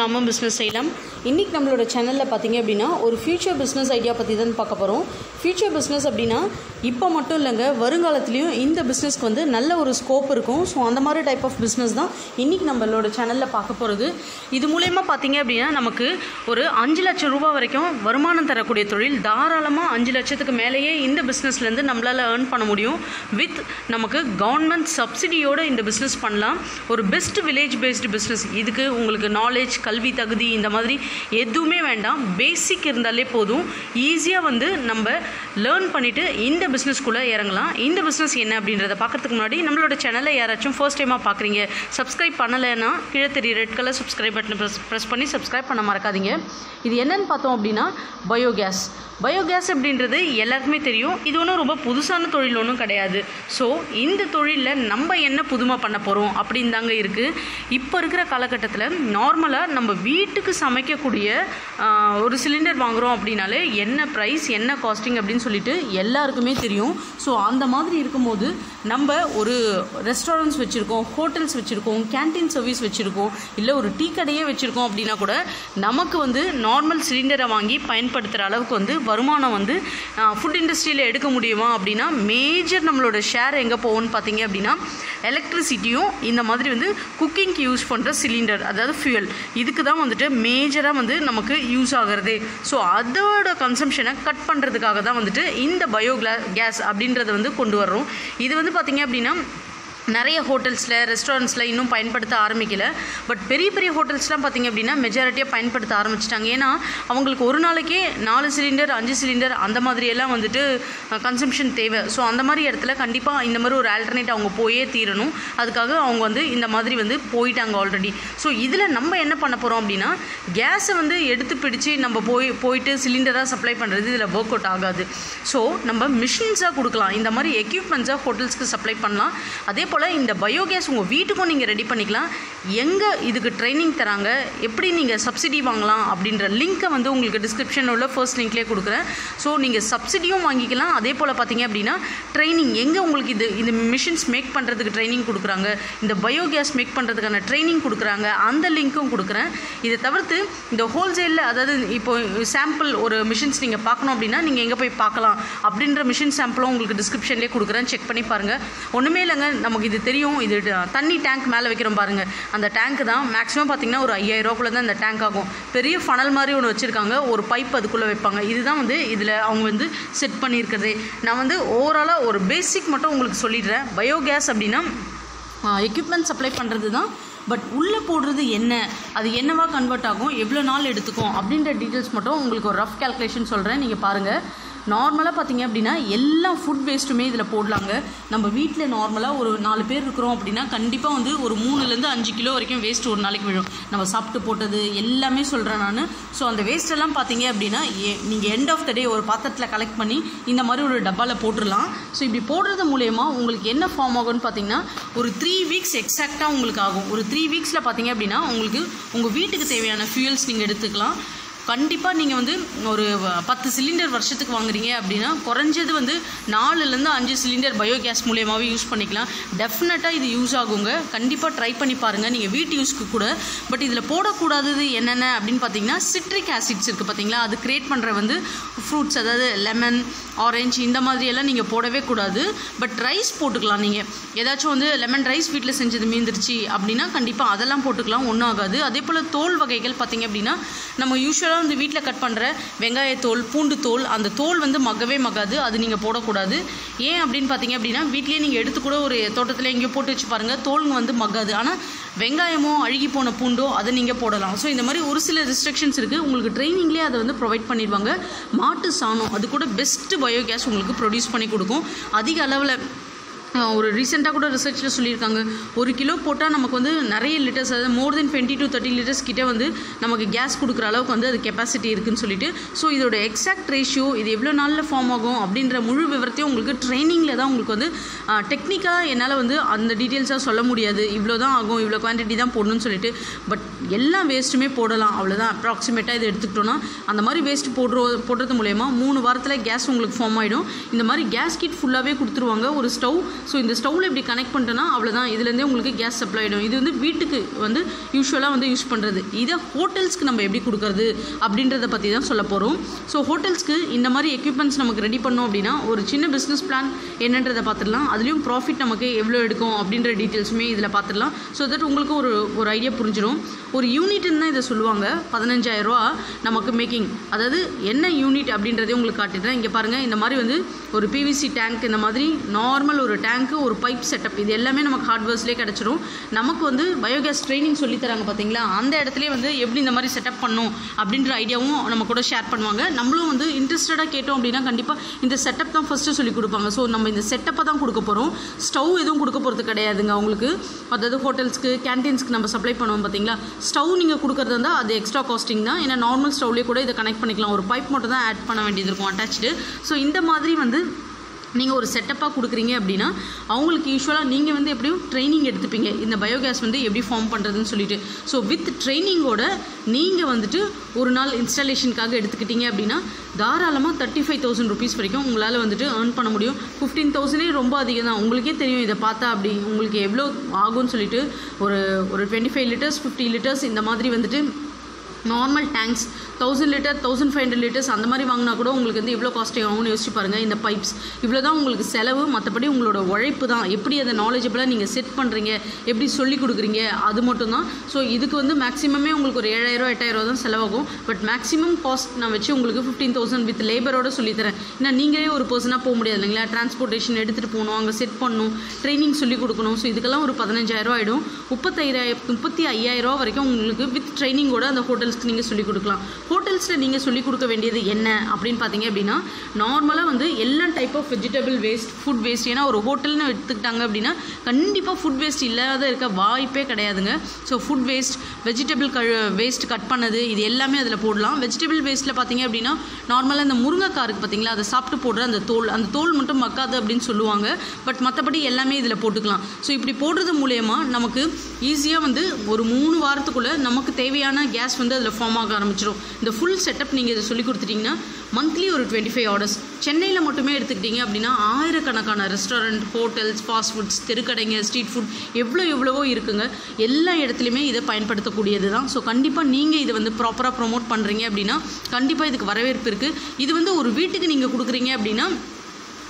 நாமும் பிஸ்னஸ் செய்யலாம். இன்றைக்கி நம்மளோட சேனலில் பார்த்திங்க அப்படின்னா ஒரு ஃப்யூச்சர் பிஸ்னஸ் ஐடியா பற்றி தான் பார்க்க போகிறோம். ஃப்யூச்சர் பிஸ்னஸ் அப்படின்னா இப்போ மட்டும் இல்லைங்க, வருங்காலத்துலேயும் இந்த பிஸ்னஸ்க்கு வந்து நல்ல ஒரு ஸ்கோப் இருக்கும். ஸோ அந்த மாதிரி டைப் ஆஃப் பிஸ்னஸ் தான் இன்றைக்கி நம்மளோட சேனலில் பார்க்க போகிறது. இது மூலயமா பார்த்திங்க அப்படின்னா நமக்கு ஒரு 5 லட்சம் ரூபா வரைக்கும் வருமானம் தரக்கூடிய தொழில். தாராளமாக 5 லட்சத்துக்கு மேலேயே இந்த பிஸ்னஸ்லேருந்து நம்மளால் ஏர்ன் பண்ண முடியும். வித் நமக்கு கவர்மெண்ட் சப்சிடியோடு இந்த பிஸ்னஸ் பண்ணலாம். ஒரு பெஸ்ட் வில்லேஜ் பேஸ்டு பிஸ்னஸ். இதுக்கு உங்களுக்கு நாலேஜ், கல்வி தகுதி இந்த மாதிரி எதுவுமே வேண்டாம். பேசிக் இருந்தாலே போதும். ஈஸியாக வந்து நம்ம லேர்ன் பண்ணிவிட்டு இந்த பிஸ்னஸ்க்குள்ளே இறங்கலாம். இந்த பிஸ்னஸ் என்ன அப்படின்றத பார்க்குறதுக்கு முன்னாடி நம்மளோட சேனலை யாராச்சும் ஃபர்ஸ்ட் டைமாக பார்க்குறீங்க, சப்ஸ்கிரைப் பண்ணலைன்னா கீழே தெரிய ரெட் கலர் சப்ஸ்கிரைப் பட்டனை ப்ரெஸ் பண்ணி சப்ஸ்கிரைப் பண்ண மறக்காதீங்க. இது என்னென்னு பார்த்தோம் அப்படின்னா பயோகேஸ். பயோகேஸ் அப்படின்றது எல்லாருக்குமே தெரியும். இது ஒன்றும் ரொம்ப புதுசான தொழில் ஒன்றும் கிடையாது. ஸோ இந்த தொழிலில் நம்ம என்ன புதுமை பண்ண போகிறோம் அப்படின்னு தாங்க இருக்குது. இப்போ இருக்கிற காலகட்டத்தில் நார்மலாக நம்ம வீட்டுக்கு சமைக்கக்கூடிய ஒரு சிலிண்டர் வாங்குகிறோம் அப்படின்னாலே என்ன ப்ரைஸ், என்ன காஸ்டிங் அப்படின்னு சொல்லிட்டு எல்லாருக்குமே தெரியும். ஸோ அந்த மாதிரி இருக்கும்போது நம்ம ஒரு ரெஸ்டாரண்ட்ஸ் வச்சுருக்கோம், ஹோட்டல்ஸ் வச்சுருக்கோம், கேன்டீன் சர்வீஸ் வச்சுருக்கோம், இல்லை ஒரு டீ கடையே வச்சுருக்கோம் அப்படின்னா கூட நமக்கு வந்து நார்மல் சிலிண்டரை வாங்கி பயன்படுத்துகிற அளவுக்கு வந்து வருமானம் வந்து ஃபுட் இண்டஸ்ட்ரியில் எடுக்க முடியுமா அப்படின்னா மேஜர் நம்மளோட ஷேர் எங்கே போகும்னு பார்த்திங்க அப்படின்னா எலக்ட்ரிசிட்டியும் இந்த மாதிரி வந்து குக்கிங்க்கு யூஸ் பண்ணுற சிலிண்டர், அதாவது ஃபியூயல், இதுக்கு தான் வந்துட்டு மேஜராக வந்து நமக்கு யூஸ் ஆகிறதே. ஸோ அதோட கன்சம்ஷனை கட் பண்ணுறதுக்காக தான் வந்துட்டு இந்த பயோகேஸ் அப்படின்றத வந்து கொண்டு வர்றோம். இது வந்து பார்த்திங்க அப்படின்னா நிறைய ஹோட்டல்ஸில், ரெஸ்டாரண்ட்ஸில் இன்னும் பயன்படுத்த ஆரம்பிக்கலை. பட் பெரிய பெரிய ஹோட்டல்ஸ்லாம் பார்த்திங்க அப்படின்னா மெஜாரிட்டியாக பயன்படுத்த ஆரம்பிச்சிட்டாங்க. ஏன்னா அவங்களுக்கு ஒரு நாளைக்கே 4 சிலிண்டர், 5 சிலிண்டர் அந்த மாதிரியெல்லாம் வந்துட்டு கன்சம்ஷன் தேவை. ஸோ அந்த மாதிரி இடத்துல கண்டிப்பாக இந்த மாதிரி ஒரு ஆல்டர்னேட் அவங்க போயே தீரணும். அதுக்காக அவங்க வந்து இந்த மாதிரி வந்து போயிட்டாங்க ஆல்ரெடி. ஸோ இதில் நம்ம என்ன பண்ண போகிறோம் அப்படின்னா கேஸை வந்து எடுத்து பிடிச்சி நம்ம போயிட்டு சிலிண்டராக சப்ளை பண்ணுறது இதில் ஒர்க் அவுட் ஆகாது. ஸோ நம்ம மிஷின்ஸாக கொடுக்கலாம், இந்த மாதிரி எக்யூப்மெண்ட்ஸாக ஹோட்டல்ஸ்க்கு சப்ளை பண்ணலாம். அதே போல் இந்த பயோகேஸ் உங்கள் வீட்டுக்கும் நீங்கள் ரெடி பண்ணிக்கலாம். எங்கே இதுக்கு ட்ரைனிங் தராங்க, எப்படி நீங்கள் சப்சிடி வாங்கலாம் அப்படின்ற லிங்க்கை வந்து உங்களுக்கு டிஸ்கிரிப்ஷன் உள்ள ஃபர்ஸ்ட் லிங்க்லேயே கொடுக்குறேன். ஸோ நீங்கள் சப்சிடியும் வாங்கிக்கலாம். அதே போல் பார்த்திங்க அப்படின்னா ட்ரைனிங் எங்கே உங்களுக்கு இந்த மிஷின்ஸ் மேக் பண்ணுறதுக்கு ட்ரைனிங் கொடுக்குறாங்க, இந்த பயோகேஸ் மேக் பண்ணுறதுக்கான ட்ரைனிங் கொடுக்குறாங்க, அந்த லிங்க்கும் கொடுக்குறேன். இதை தவிர்த்து இந்த ஹோல்சேலில், அதாவது இப்போது சாம்பிள் ஒரு மிஷின்ஸ் நீங்கள் பார்க்கணும் அப்படின்னா நீங்கள் எங்கே போய் பார்க்கலாம் அப்படின்ற மிஷின் சாம்பிளும் உங்களுக்கு டிஸ்கிரிப்ஷன்லேயே கொடுக்குறேன். செக் பண்ணி பாருங்கள். ஒன்றுமே இல்லைங்க, நமக்கு இது தெரியும். இது தண்ணி டேங்க் மேலே வைக்கிறோம் பாருங்கள், அந்த டேங்க்கு தான் மேக்ஸிமம் பார்த்திங்கன்னா ஒரு 5000 ரூபாக்குள்ளே தான் இந்த டேங்க் ஆகும். பெரிய ஃபனல் மாதிரி ஒன்று வச்சுருக்காங்க, ஒரு பைப் அதுக்குள்ளே வைப்பாங்க. இதுதான் வந்து இதில் அவங்க வந்து செட் பண்ணியிருக்கிறது. நான் வந்து ஓவராலாக ஒரு பேசிக் மட்டும் உங்களுக்கு சொல்லிடுறேன். பயோகேஸ் அப்படின்னா எக்யூப்மெண்ட் சப்ளை பண்ணுறது தான். பட் உள்ளே போடுறது என்ன, அது என்னவா கன்வெர்ட் ஆகும், எவ்வளோ நாள் எடுத்துக்கும் அப்படின்ற டீட்டெயில்ஸ் மட்டும் உங்களுக்கு ஒரு ரஃப் கேல்குலேஷன் சொல்கிறேன், நீங்கள் பாருங்கள். நார்மலாக பார்த்திங்க அப்படின்னா எல்லா ஃபுட் வேஸ்ட்டுமே இதில் போடலாங்க. நம்ம வீட்டில் நார்மலாக ஒரு 4 பேர் இருக்கிறோம் அப்படின்னா கண்டிப்பாக வந்து ஒரு 3-5 கிலோ வரைக்கும் வேஸ்ட் ஒரு நாளைக்கு விழும். நம்ம சாப்பிட்டு போட்டது எல்லாமே சொல்கிறேன் நான். ஸோ அந்த வேஸ்ட்டெல்லாம் பார்த்திங்க அப்படின்னா நீங்கள் எண்ட் ஆஃப் த டே ஒரு பாத்திரத்தில் கலெக்ட் பண்ணி இந்த மாதிரி ஒரு டப்பாவில் போட்டுடலாம். ஸோ இப்படி போடுறது மூலயமா உங்களுக்கு என்ன ஃபார்ம் ஆகும்னு பார்த்திங்கன்னா ஒரு 3 வீக்ஸ் எக்ஸாக்டாக உங்களுக்கு ஆகும். ஒரு 3 வீக்ஸில் பார்த்திங்க அப்படின்னா உங்களுக்கு உங்கள் வீட்டுக்கு தேவையான ஃபியூயல்ஸ் நீங்கள் எடுத்துக்கலாம். கண்டிப்பாக நீங்கள் வந்து ஒரு 10 சிலிண்டர் வருஷத்துக்கு வாங்குறீங்க அப்படின்னா குறைஞ்சது வந்து 4-5 சிலிண்டர் பயோகேஸ் மூலயமாவே யூஸ் பண்ணிக்கலாம். டெஃபினட்டாக இது யூஸ் ஆகுங்க. கண்டிப்பாக ட்ரை பண்ணி பாருங்கள் நீங்கள் வீட்டு யூஸ்க்கு கூட. பட் இதில் போடக்கூடாதது என்னென்ன அப்படின்னு பார்த்தீங்கன்னா சிட்ரிக் ஆசிட்ஸ் இருக்குது பார்த்திங்களா, அது க்ரியேட் பண்ணுற வந்து ஃப்ரூட்ஸ், அதாவது லெமன், ஆரஞ்சு இந்த மாதிரியெல்லாம் நீங்கள் போடவே கூடாது. பட் ரைஸ் போட்டுக்கலாம். நீங்கள் ஏதாச்சும் வந்து லெமன் ரைஸ் வீட்டில் செஞ்சது மீந்துருச்சு அப்படின்னா கண்டிப்பாக அதெல்லாம் போட்டுக்கலாம், ஒன்றும் ஆகாது. அதே போல் தோல் வகைகள் பார்த்திங்க அப்படின்னா நம்ம யூஸ்வலாக வந்து வீட்டில் கட் பண்ணுற வெங்காயத்தோல், பூண்டு தோல், அந்த தோல் வந்து மக்கவே மக்காது. அது நீங்கள் போடக்கூடாது. ஏன் அப்படின்னு பார்த்தீங்க அப்படின்னா வீட்டிலேயே நீங்கள் எடுத்து கூட ஒரு தோட்டத்தில் எங்கேயோ போட்டு வச்சு பாருங்கள், தோலுங்க வந்து மக்காது. ஆனால் வெங்காயமோ அழுகி போன பூண்டோ அதை நீங்கள் போடலாம். ஸோ இந்த மாதிரி ஒரு சில ரெஸ்ட்ரிக்ஷன்ஸ் இருக்குது. உங்களுக்கு ட்ரைனிங்லேயே அதை வந்து ப்ரொவைட் பண்ணிடுவாங்க. மாட்டு சாணம் அது கூட பெஸ்ட்டு பயோகேஸ் உங்களுக்கு ப்ரொடியூஸ் பண்ணி கொடுக்கும் அதிக அளவில். ஒரு ரீசெண்டாக கூட ரிசர்ச்சில் சொல்லியிருக்காங்க 1 கிலோ போட்டால் நமக்கு வந்து நிறைய லிட்டர்ஸ், அதாவது மோர் தென் 20 to 30 liters கிட்டே வந்து நமக்கு கேஸ் கொடுக்குற அளவுக்கு வந்து அது கெப்பாசிட்டி இருக்குதுன்னு சொல்லிட்டு. ஸோ இதோட எக்ஸாக்ட் ரேஷியோ, இது எவ்வளோ நாளில் ஃபார்ம் ஆகும் அப்படின்ற முழு விவரத்தையும் உங்களுக்கு ட்ரைனிங்கில் தான் உங்களுக்கு வந்து டெக்னிக்காக என்னால் வந்து அந்த டீட்டெயில்ஸாக சொல்ல முடியாது. இவ்வளோ தான் ஆகும், இவ்வளோ குவான்டிட்டி தான் போடணும்னு சொல்லிட்டு. பட் எல்லா வேஸ்ட்டுமே போடலாம், அவ்வளோதான். அப்ராக்சிமேட்டாக இது எடுத்துக்கிட்டோன்னா அந்த மாதிரி வேஸ்ட் போடுறது மூலயமா 3 வாரத்தில் கேஸ் உங்களுக்கு ஃபார்ம் ஆகிடும். இந்த மாதிரி கேஸ் கிட் ஃபுல்லாகவே கொடுத்துருவாங்க. ஒரு stove So in the stove we connect panna avladhaan idilende ungalku gas supply idum idu vandu veetukku vandu usually vandu use pandrathu idha hotels ku namme eppadi kudukuradhu abindradha pathi dhaan solla porom so hotels ku indha mari equipments namakku ready pannom appadina oru chinna business plan enandradha paathiralam adliyum profit namakku evlo edukum abindra details me idla paathiralam so that ungalku oru idea purinjirum oru unit enna idha solluvaanga 15000 rupaya namakku making adhaadu enna unit abindradha ungalku kaatidren inga parunga indha mari vandu oru pvc tank indha mari normal oru tank oru pipe setup idu ellame namak hardware le kadachirum namakku vandu biogas training solli tharanga pathingla andha edathile vandu eppadi indha mari setup pannum abindra idea um namak kuda share pannuvaanga namlum vandu interested ah ketom appadina kandipa indha setup dhaan first solli kudupanga so நம்ம இந்த செட்டப்பை தான் கொடுக்க போறோம் stove எதுவும் கொடுக்க போறது கிடையாதுங்க உங்களுக்கு அதாவது ஹோட்டல்ஸ்க்கு கேண்டீன்ஸ்க்கு நம்ம சப்ளை பண்ணுவோம் பாத்தீங்களா ஸ்டவ் நீங்க கொடுக்கிறது வந்து அது எக்ஸ்ட்ரா காஸ்டிங் தான் ஏனா நார்மல் ஸ்டவ்லயே கூட இத கனெக்ட் பண்ணிக்கலாம் ஒரு பைப் மட்டும் தான் ஆட் பண்ண வேண்டியது இருக்கும் அட்டாச்ச்டு சோ இந்த மாதிரி வந்து நீங்க ஒரு செட்டப்பா குடுக்குறீங்க அப்படினா அவங்களுக்கு யூசுவலா நீங்க வந்து எப்படியும் ட்ரெய்னிங் எடுத்துப்பீங்க இந்த பயோகாஸ் வந்து எப்படி ஃபார்ம் பண்றதுன்னு சொல்லிட்டு சோ வித் ட்ரெய்னிங்கோட நீங்க வந்துட்டு ஒரு நாள் இன்ஸ்டாலேஷனுக்காக எடுத்துக்கிட்டீங்க அப்படினா தாராளமா 35000 ரூபாய் வரைக்கும் உங்களால வந்துட்டு earn பண்ண முடியும் 15000ஏ ரொம்ப அதிகம் தான் உங்களுக்கே தெரியும் இத பார்த்தா அப்படி உங்களுக்கு எவ்வளவு ஆகும்னு சொல்லிட்டு ஒரு 25 லிட்டர்ஸ் 50 லிட்டர்ஸ் இந்த மாதிரி வந்துட்டு normal tanks 1000 liter 1500 liters அந்த மாதிரி வாங்குனா கூட உங்களுக்கு வந்து இவ்ளோ காஸ்ட் ஆகும்னு யோசிச்சு பாருங்க இந்த பைப்ஸ் இவ்ளோ தான் உங்களுக்கு செலவு மத்தபடி உங்களோட உழைப்பு தான் எப்படி அத knowledgeable-ஆ நீங்க செட் பண்றீங்க எப்படி சொல்லி கொடுக்குறீங்க அது மட்டும் தான் சோ இதுக்கு வந்து maximum-ஏ உங்களுக்கு ஒரு 7000 8000 தான் செலவாகும் பட் maximum cost நான் வெச்சு உங்களுக்கு 15000 with labor-ஓட சொல்லி தரேன் ஏன்னா நீங்களே ஒரு पर्सனா போக முடியாது இல்லங்களா transportation எடுத்துட்டு போணும் அங்க செட் பண்ணனும் ட்ரெய்னிங் சொல்லி கொடுக்கணும் சோ இதுக்கெல்லாம் ஒரு 15000 ஆயிடும் 35000 வரைக்கும் உங்களுக்கு with ட்ரெய்னிங்கோட அந்த ஹோட்டல் நீங்க சொல்லி கொடுக்கலாம் ஹோட்டல்ஸ்ல நீங்க சொல்லி கொடுக்க வேண்டியது என்ன அப்படினு பாத்தீங்க அப்படினா நார்மலா வந்து எல்லா type of vegetable waste food waste ஏனா ஒரு ஹோட்டல்னு எடுத்துட்டாங்க அப்படினா கண்டிப்பா ஃபுட் வேஸ்ட் இல்லாத இருக்க வாய்ப்பே கிடையாதுங்க so food waste vegetable waste cut பண்ணது இது எல்லாமே அதல போடலாம் வெஜிடபிள் வேஸ்ட்ல பாத்தீங்க அப்படினா நார்மலா இந்த முருங்கைக்காய் இருக்கு பாத்தீங்களா அத சாப்பிட்டு போடுற அந்த தோல் மட்டும் மக்காது அப்படினு சொல்லுவாங்க பட் மத்தபடி எல்லாமே இதல போட்டுக்கலாம் சோ இப்படி போடுறது மூலமா நமக்கு ஈஸியா வந்து ஒரு 3 வாரத்துக்குள்ள நமக்கு தேவையான கேஸ் வந்து ஃபார்ம் ஆக ஆரம்பிச்சிரும் இந்த ফুল செட்டப் நீங்க இத சொல்லி கொடுத்துட்டீங்கன்னா मंथली ஒரு 25 ஆர்டர்ஸ் சென்னையில மட்டுமே எடுத்துக்கிட்டீங்க அப்படினா ஆயிரக்கணக்கான ரெஸ்டாரன்ட் ஹோட்டல்ஸ் ஃபாஸ்ட் ஃபுட்ஸ் தெருக்கடைங்க ஸ்ட்ரீட் ஃபுட் எவ்வளவோ இருக்குங்க எல்லா இடத்துலயுமே இத பயன்படுத்த கூடியதுதான் சோ கண்டிப்பா நீங்க இத வந்து ப்ராப்பரா ப்ரோமோட் பண்றீங்க அப்படினா கண்டிப்பா இதுக்கு வரவேற்பு இருக்கு இது வந்து ஒரு வீட்டுக்கு நீங்க கொடுக்குறீங்க அப்படினா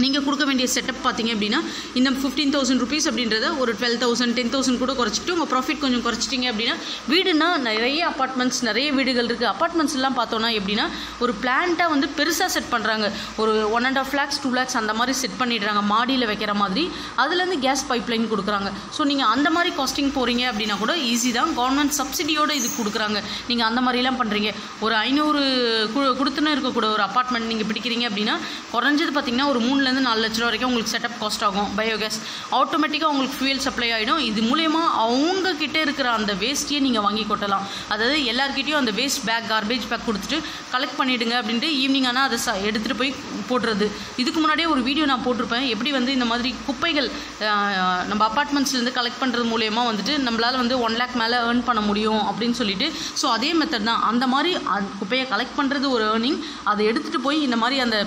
நீங்க கொடுக்க வேண்டிய செட்டப் பாத்தீங்க அப்படினா இந்த 15000 rupees அப்படின்றத ஒரு 12000 10000 கூட குறச்சிட்டு உங்க profit கொஞ்சம் குறச்சிட்டீங்க அப்படினா வீடுனா நிறைய அபார்ட்மெண்ட்ஸ் நிறைய வீடுகள் இருக்கு அபார்ட்மெண்ட்ஸ் எல்லாம் பார்த்தோம்னா எப்படினா ஒரு பிளான்ட்டா வந்து பெருசா செட் பண்றாங்க ஒரு 1.5 lakhs 2 lakhs அந்த மாதிரி செட் பண்ணிடுறாங்க மாடியில வைக்கிற மாதிரி அதுல இருந்து கேஸ் பைப்லைன் கொடுக்கறாங்க சோ நீங்க அந்த மாதிரி காஸ்டிங் போறீங்க அப்படினா கூட ஈஸி தான் கவர்மெண்ட் சப்சிடியோட இது கொடுக்கறாங்க நீங்க அந்த மாதிரி எல்லாம் பண்றீங்க ஒரு 500 குடுத்துன இருக்க கூட ஒரு அபார்ட்மெண்ட் நீங்க பிடிக்கிறீங்க அப்படினா குறஞ்சது பாத்தீங்கன்னா ஒரு 3 ல இருந்து 4 லட்சம் வரைக்கும் உங்களுக்கு செட்டப் காஸ்ட் ஆகும் பயோகேஸ் ஆட்டோமேட்டிக்கா உங்களுக்கு fuel சப்ளை ஆயிடும் இது மூலமா அவங்க கிட்ட இருக்கிற அந்த வேஸ்டியை நீங்க வாங்கி கொட்டலாம் அதாவது எல்லார்கிட்டயும் அந்த வேஸ்ட் பேக் கார்பேஜ் பேக் கொடுத்துட்டு கலெக்ட் பண்ணிடுங்க அப்படினு ஈவினிங் ஆனா அத எடுத்துட்டு போய் போட்றது இதுக்கு முன்னாடியே ஒரு வீடியோ நான் போட்டுருப்பேன் எப்படி வந்து இந்த மாதிரி குப்பைகள் நம்ம அபார்ட்மெண்ட்ஸ்ல இருந்து கலெக்ட் பண்றது மூலமா வந்துட்டு நம்மளால வந்து 1 லட்சம் மேல earn பண்ண முடியும் அப்படினு சொல்லிட்டு சோ அதே மெத்தட் தான் அந்த மாதிரி குப்பையை கலெக்ட் பண்றது ஒரு earning அதை எடுத்துட்டு போய் இந்த மாதிரி அந்த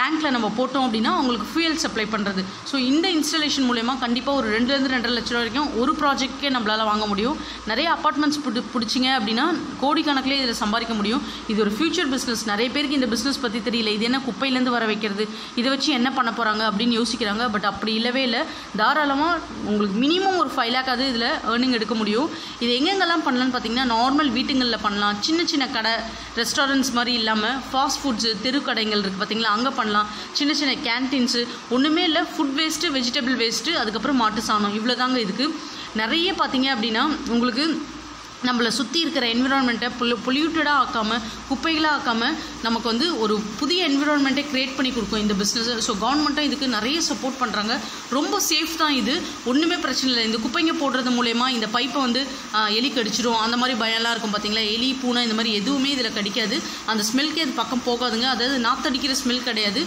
டேங்க்ல நம்ம போட்டோம் அப்படினா உங்களுக்கு fuel supply பண்றது சோ இந்த இன்ஸ்டாலேஷன் மூலமா கண்டிப்பா ஒரு 2 ல இருந்து 2.5 லட்சம் வரைக்கும் ஒரு ப்ராஜெக்ட்க்கே நம்மளால வாங்க முடியும் நிறைய அபார்ட்மெண்ட்ஸ் புடிச்சிங்க அப்படினா கோடி கணக்குல இத சம்பாதிக்க முடியும் இது ஒரு ஃபியூச்சர் பிசினஸ் நிறைய பேருக்கு இந்த பிசினஸ் பத்தி தெரியல இது என்ன குப்பையில இருந்து வர வைக்கிறது இத வச்சு என்ன பண்ண போறாங்க அப்படினு யோசிக்கறாங்க பட் அப்படி இல்லவே இல்ல தாராளமா உங்களுக்கு மினிமம் ஒரு 5 லட்சம் அது இதல earning எடுக்க முடியும் இது எங்கெங்கலாம் பண்ணலாம்னு பாத்தீங்கன்னா நார்மல் வீட்டுங்கள்ல பண்ணலாம் சின்ன சின்ன கடை ரெஸ்டாரன்ட்ஸ் மாதிரி இல்லாம ஃபாஸ்ட் ஃபுட்ஸ் தெருக்கடைகள் இருக்கு பாத்தீங்களா அங்க பண்ணலாம் சின்ன சின்ன கேண்டீன்ஸ் ஒண்ணுமே இல்ல ஃபுட் வேஸ்ட் வெஜிடபிள் வேஸ்ட் அதுக்கு அப்புறம் மாட்டு சாணம் இவ்ளோதாங்க இதுக்கு நிறைய பாத்தீங்க அப்படினா உங்களுக்கு நம்மள சுத்தி இருக்கிற environment-ஐ polluted-ஆ ஆக்காம குப்பைகளா ஆக்காம நமக்கு வந்து ஒரு புதிய environment-ஐ கிரியேட் பண்ணி கொடுக்கும் இந்த business சோ கவர்மெண்ட்டும் இதுக்கு நிறைய சப்போர்ட் பண்றாங்க ரொம்ப சேஃப் தான் இது ஒண்ணுமே பிரச்சனை இல்ல இந்த குப்பைங்க போடுறது மூலமா இந்த பைப்பை வந்து எலி கடிச்சிரும் அந்த மாதிரி பயம்லாம் இருக்கும் பாத்தீங்களா எலி பூனை இந்த மாதிரி எதுவுமே இதல கடிக்காது அந்த ஸ்மெல்க்கே அது பக்கம் போகாதுங்க அதாவது நாத்தடிக்கிற ஸ்மெல் கிடையாது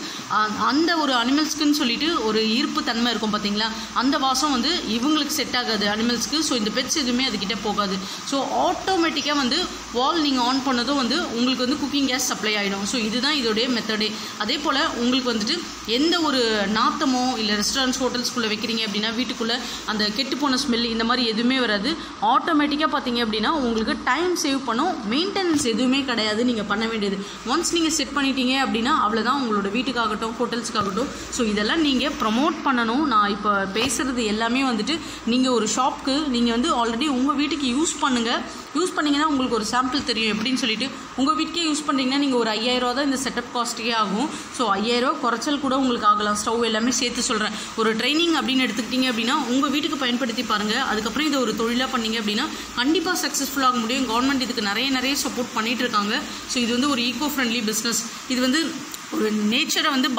அந்த ஒரு அனிமல்ஸ்க்குன்னு சொல்லிட்டு ஒரு ஈர்ப்பு தன்மை இருக்கும் பாத்தீங்களா அந்த வாசம் வந்து இவங்களுக்கு செட் ஆகாது அனிமல்ஸ்க்கு சோ இந்த பெட்ஸ் எதுமே அது கிட்ட போகாது சோ automatically வந்து வால் நீங்க ஆன் பண்ணதோ வந்து உங்களுக்கு வந்து குக்கிங் கேஸ் சப்ளை ஆயிடும் சோ இதுதான் இதோட மெத்தட் அதே போல உங்களுக்கு வந்துட்டு எந்த ஒரு நாத்தமோ இல்ல ரெஸ்டாரன்ட்ஸ் ஹோட்டல்ஸ் குள்ள வைக்கிறீங்க அப்படினா வீட்டுக்குள்ள அந்த கெட்டுபோன ஸ்மெல் இந்த மாதிரி எதுமே வராது ஆட்டோமேட்டிக்கா பாத்தீங்க அப்படினா உங்களுக்கு டைம் சேவ் பண்ணும் மெயின்டனன்ஸ் எதுமே கிடையாது நீங்க பண்ண வேண்டியது ஒன்ஸ் நீங்க செட் பண்ணிட்டீங்க அப்படினா அவ்ளோதான் உங்களோட வீட்டுக்காகட்டும் ஹோட்டல்ஸ்க்காகட்டும் சோ இதெல்லாம் நீங்க ப்ரோமோட் பண்ணனும் நான் இப்ப பேசுறது எல்லாமே வந்துட்டு நீங்க ஒரு ஷாப்க்கு நீங்க வந்து ஆல்ரெடி உங்க வீட்டுக்கு யூஸ் பண்ணுங்க யூஸ் பண்ணீங்கனா உங்களுக்கு ஒரு சாம்பிள் தெரியும் அப்படினு சொல்லிட்டு உங்க வீட்டுக்கே யூஸ் பண்றீங்கனா நீங்க ஒரு 5000 தான் இந்த செட்டப் காஸ்ட்க்கே ஆகும் சோ 5000 குறச்சல் கூட உங்களுக்கு ஆகலாம் ஸ்டவ் எல்லாமே சேர்த்து சொல்றேன் ஒரு ட்ரெய்னிங் அப்படினு எடுத்துக்கிட்டீங்க அப்படினா உங்க வீட்டுக்கு பயன்படுத்தி பாருங்க அதுக்கு அப்புறம் இது ஒரு தொழிலா பண்ணீங்க அப்படினா கண்டிப்பா சக்சஸ்ஃபுல் ஆக முடியும் கவர்மெண்ட் இதுக்கு நிறைய சப்போர்ட் பண்ணிட்டு இருக்காங்க சோ இது வந்து ஒரு ஈகோ ஃப்ரெண்ட்லி business இது வந்து ஒரு நேச்சரை வந்து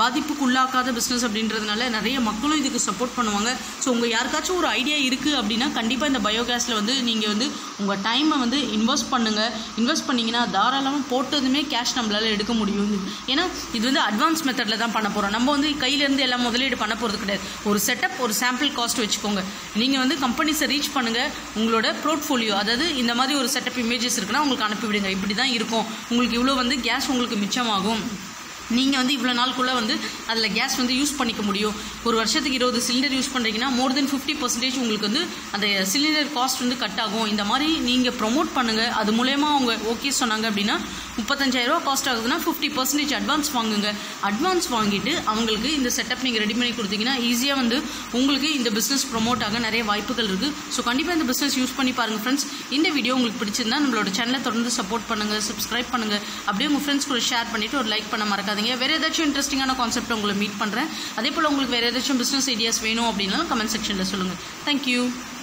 பாதிப்புக்குள்ளாக்காத பிசினஸ் அப்படின்றதுனால நிறைய மக்களும் இதுக்கு சப்போர்ட் பண்ணுவாங்க சோ உங்க யார்காச்சும் ஒரு ஐடியா இருக்கு அப்படினா கண்டிப்பா இந்த பயோகேஸ்ல வந்து நீங்க வந்து உங்க டைமை வந்து இன்வெஸ்ட் பண்ணுங்க இன்வெஸ்ட் பண்ணீங்கனா தாராளமா போட்டதுமே கேஷ் நம்மளால எடுக்க முடியும் ஏனா இது வந்து அட்வான்ஸ் மெத்தட்ல தான் பண்ண போறோம் நம்ம வந்து கையில இருந்து எல்லாம் முதலீடு பண்ண போறது கிடையாது ஒரு செட்டப் ஒரு சாம்பிள் காஸ்ட் வெச்சுக்கோங்க நீங்க வந்து கம்பெனிஸ் ரீச் பண்ணுங்க உங்களோட போர்ட்ஃபோலியோ அதாவது இந்த மாதிரி ஒரு செட்டப் இமேजेस இருக்குனா உங்களுக்கு அனுப்பி விடுங்க இப்படி தான் இருக்கும் உங்களுக்கு இவ்ளோ வந்து கேஷ் உங்களுக்கு மிச்சமாகும் நீங்க வந்து இவ்ளோ நாளுக்குள்ள வந்து அதல கேஸ் வந்து யூஸ் பண்ணிக்க முடியும் ஒரு வருஷத்துக்கு 20 சிலிண்டர் யூஸ் பண்றீங்கனா மோர் தென் 50% உங்களுக்கு வந்து அந்த சிலிண்டர் காஸ்ட் வந்து கட் ஆகும் இந்த மாதிரி நீங்க ப்ரோமோட் பண்ணுங்க அது மூலமா அவங்க ஓகே சொன்னாங்க அப்படினா 35000 காஸ்ட் ஆகுதுனா 50% அட்வான்ஸ் வாங்குங்க அட்வான்ஸ் வாங்கிட்டு அவங்களுக்கு இந்த செட்டப் நீங்க ரெடி பண்ணி கொடுத்தீங்கனா ஈஸியா வந்து உங்களுக்கு இந்த business ப்ரோமோட் ஆக நிறைய வாய்ப்புகள் இருக்கு சோ கண்டிப்பா இந்த business யூஸ் பண்ணி பாருங்க फ्रेंड्स இந்த வீடியோ உங்களுக்கு பிடிச்சிருந்தா நம்மளோட சேனலை தொடர்ந்து சப்போர்ட் பண்ணுங்க Subscribe பண்ணுங்க அப்படியே உங்க फ्रेंड्स கூட ஷேர் பண்ணிட்டு ஒரு லைக் பண்ண மறக்காதீங்க வேற ஏதாச்சும் இன்ட்ரஸ்டிங்கான கான்செப்ட் உங்களை மீட் பண்றேன் அதே போல உங்களுக்கு வேற ஏதாச்சும் பிசினஸ் ஐடியாஸ் வேணும் அப்படினா கமெண்ட் செக்ஷன்ல சொல்லுங்க Thank you